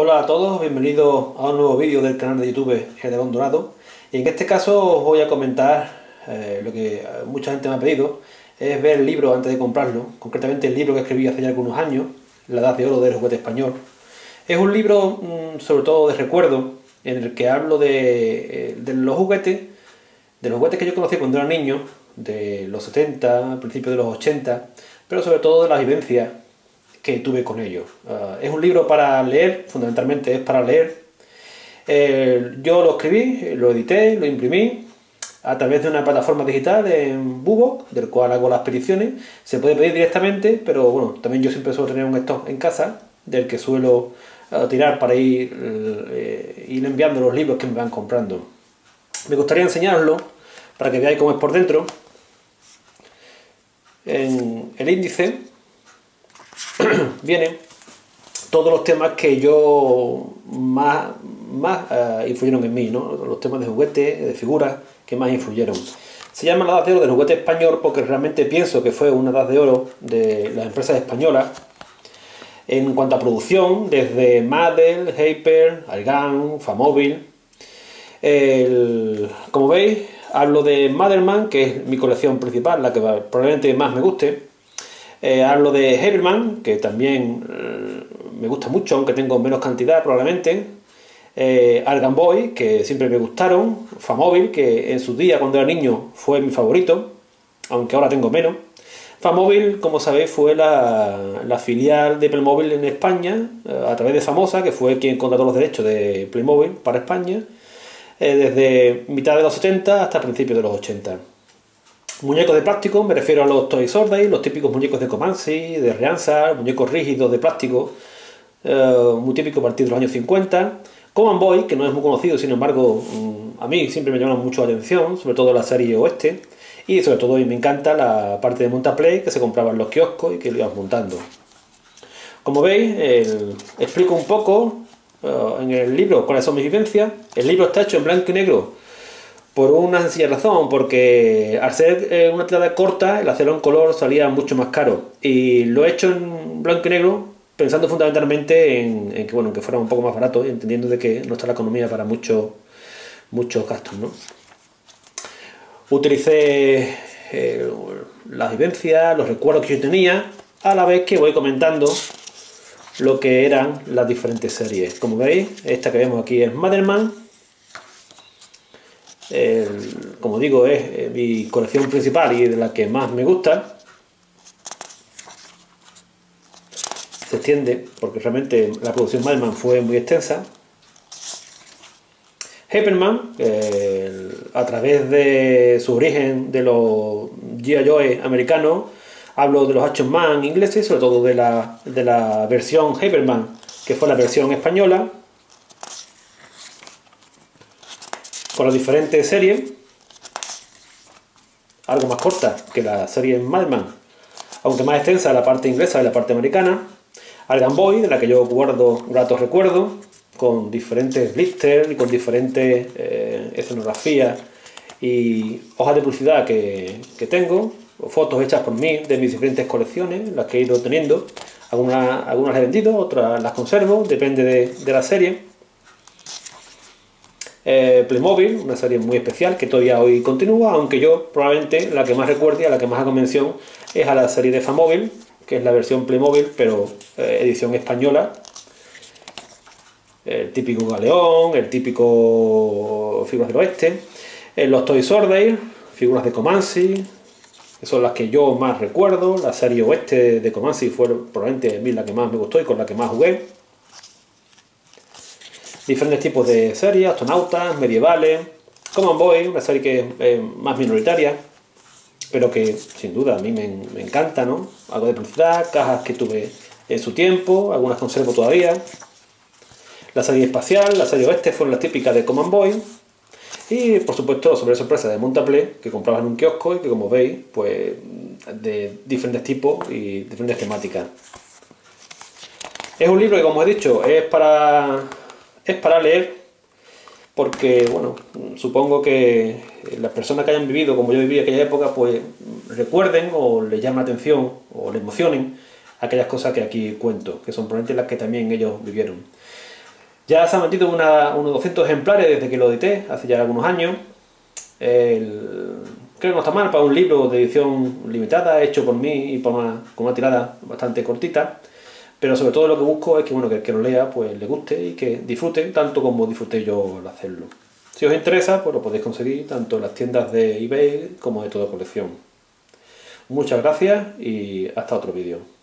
Hola a todos, bienvenidos a un nuevo vídeo del canal de YouTube El Dragón Dorado. Y en este caso os voy a comentar lo que mucha gente me ha pedido, es ver el libro antes de comprarlo, concretamente el libro que escribí hace ya algunos años, La edad de oro del juguete español. Es un libro sobre todo de recuerdo, en el que hablo de los juguetes que yo conocí cuando era niño, de los 70, principios de los 80, pero sobre todo de las vivencias que tuve con ellos. Es un libro para leer, fundamentalmente es para leer. Yo lo escribí, lo edité, lo imprimí a través de una plataforma digital en Bubok, del cual hago las peticiones. Se puede pedir directamente, pero bueno, también yo siempre suelo tener un stock en casa, del que suelo tirar para ir enviando los libros que me van comprando. Me gustaría enseñarlo para que veáis cómo es por dentro. En el índice vienen todos los temas que yo más influyeron en mí, ¿no? Los temas de juguetes, de figuras que más influyeron. Se llama La edad de oro del juguete español porque realmente pienso que fue una edad de oro de las empresas españolas en cuanto a producción, desde Madel, Hyper, Argan, Famobil. Como veis, hablo de Madelman, que es mi colección principal, la que probablemente más me guste. Hablo de Geyperman, que también me gusta mucho, aunque tengo menos cantidad probablemente. Airgamboys, que siempre me gustaron. Famobil, que en su día cuando era niño fue mi favorito, aunque ahora tengo menos. Famobil, como sabéis, fue la filial de Playmobil en España, a través de Famosa, que fue quien contrató los derechos de Playmobil para España, desde mitad de los 70 hasta principios de los 80. Muñecos de plástico, me refiero a los Toy Soldier, los típicos muñecos de Comansi, de Reansar, muñecos rígidos de plástico, muy típico a partir de los años 50. Comanboy, que no es muy conocido, sin embargo, a mí siempre me llamaron mucho la atención, sobre todo la serie oeste. Y sobre todo me encanta la parte de Montaplex, que se compraba en los kioscos y que lo ibas montando. Como veis, explico un poco en el libro cuáles son mis vivencias. El libro está hecho en blanco y negro, por una sencilla razón, porque al ser una tirada corta, el hacerlo en color salía mucho más caro. Y lo he hecho en blanco y negro, pensando fundamentalmente en que fuera un poco más barato, y entendiendo de que no está la economía para muchos gastos, ¿no? Utilicé las vivencias, los recuerdos que yo tenía, a la vez que voy comentando lo que eran las diferentes series. Como veis, esta que vemos aquí es Madelman. Como digo, es mi colección principal y de la que más me gusta. Se extiende porque realmente la producción Madelman fue muy extensa. Hyperman, a través de su origen de los G.I. Joe americanos, hablo de los Action Man ingleses, sobre todo de la versión Hyperman, que fue la versión española, con las diferentes series, algo más corta que la serie Madelman, aunque más extensa la parte inglesa y la parte americana. Airgamboys, de la que yo guardo gratos recuerdos, con diferentes blisters y con diferentes escenografías y hojas de publicidad que tengo, fotos hechas por mí de mis diferentes colecciones, las que he ido teniendo. Algunas las he vendido, otras las conservo, depende de la serie. Playmobil, una serie muy especial que todavía hoy continúa, aunque yo probablemente la que más recuerde, a la que más hago mención, es a la serie de Famobil, que es la versión Playmobil, pero edición española. El típico galeón, el típico figuras del oeste, los Toy Soldier, figuras de Comansi, que son las que yo más recuerdo. La serie oeste de Comansi fue probablemente a mí la que más me gustó y con la que más jugué. Diferentes tipos de series, astronautas, medievales, Comanboy, una serie que es más minoritaria, pero que sin duda a mí me encanta, ¿no? Algo de publicidad, cajas que tuve en su tiempo, algunas conservo todavía. La serie espacial, la serie oeste fueron las típicas de Comanboy. Y por supuesto, sobre sorpresa, de Montaplex, que comprabas en un kiosco y que, como veis, pues de diferentes tipos y diferentes temáticas. Es un libro que, como he dicho, es para leer, porque bueno, supongo que las personas que hayan vivido como yo viví aquella época, pues recuerden o les llame la atención o les emocionen aquellas cosas que aquí cuento, que son probablemente las que también ellos vivieron. Ya se han vendido unos 200 ejemplares desde que lo edité, hace ya algunos años. Creo que no está mal para un libro de edición limitada, hecho por mí y por con una tirada bastante cortita. Pero sobre todo lo que busco es que, bueno, que el que lo lea pues le guste y que disfrute tanto como disfruté yo al hacerlo. Si os interesa, pues lo podéis conseguir tanto en las tiendas de eBay como de toda colección. Muchas gracias y hasta otro vídeo.